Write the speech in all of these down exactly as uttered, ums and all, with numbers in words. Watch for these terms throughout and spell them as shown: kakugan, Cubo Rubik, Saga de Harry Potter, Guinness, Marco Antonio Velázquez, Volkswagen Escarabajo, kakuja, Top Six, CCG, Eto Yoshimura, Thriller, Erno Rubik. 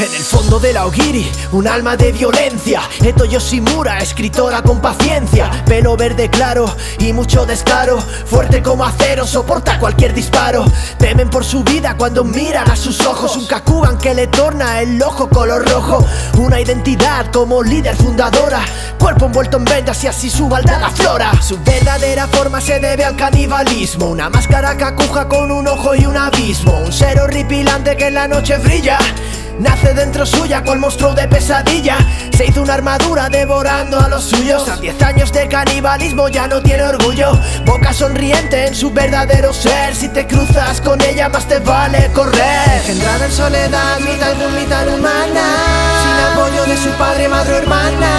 En el fondo de la Ogiri, un alma de violencia. Eto Yoshimura, escritora con paciencia. Pelo verde claro y mucho descaro. Fuerte como acero, soporta cualquier disparo. Temen por su vida cuando miran a sus ojos. Un kakugan que le torna el ojo color rojo. Una identidad como líder fundadora. Cuerpo envuelto en vendas y así su maldad aflora. Su verdadera forma se debe al canibalismo. Una máscara kakuja con un ojo y un abismo. Un ser horripilante que en la noche brilla. Nace dentro suya cual monstruo de pesadilla. Se hizo una armadura devorando a los suyos. A diez años de canibalismo ya no tiene orgullo. Boca sonriente en su verdadero ser. Si te cruzas con ella más te vale correr. Engendrada en soledad, mitad luz, mitad humana. Sin apoyo de su padre, madre o hermana.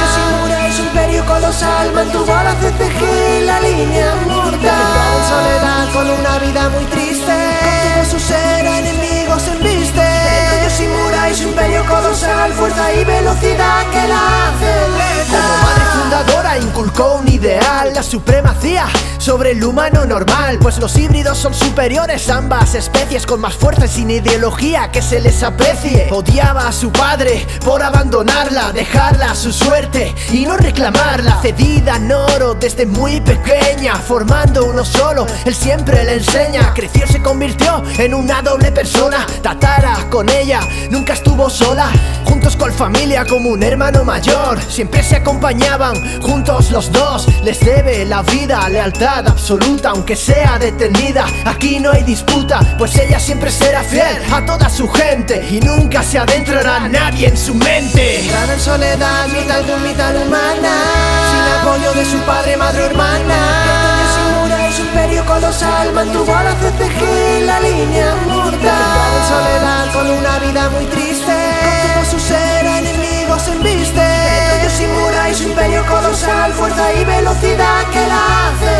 Yoshimura y su imperio colosal mantuvo a la C C G la línea mortal. Engendrada en soledad con una vida muy triste. Contigo su ser a enemigos embiste. Yoshimura y su imperio colosal, fuerza y velocidad que la hace letal. Como madre fundadora inculcó un ideal, la supremacía sobre el humano normal. Pues los híbridos son superiores ambas especies, con más fuerza y sin ideología que se les aprecie. Odiaba a su padre por abandonarla, dejarla a su suerte y no reclamarla. Cedida en oro desde muy pequeña, formando uno solo, él siempre le enseña. Creció, se convirtió en una doble persona. Tatara con ella nunca estuvo sola, juntos con familia como un hermano mayor. Siempre se acompañaban, juntos los dos. Les debe la vida, lealtad absoluta, aunque sea detenida. Aquí no hay disputa, pues ella siempre será fiel a toda su gente y nunca se adentrará nadie en su mente. Engendrada en soledad, mitad luz, mitad humana. Sin apoyo de su padre, madre o hermana. Yoshimura y su imperio colosal mantuvo a la C C G la línea mortal. En soledad con una vida muy triste, contigo su ser a enemigos embiste. Eto Yoshimura y su imperio colosal, fuerza y velocidad que la hace.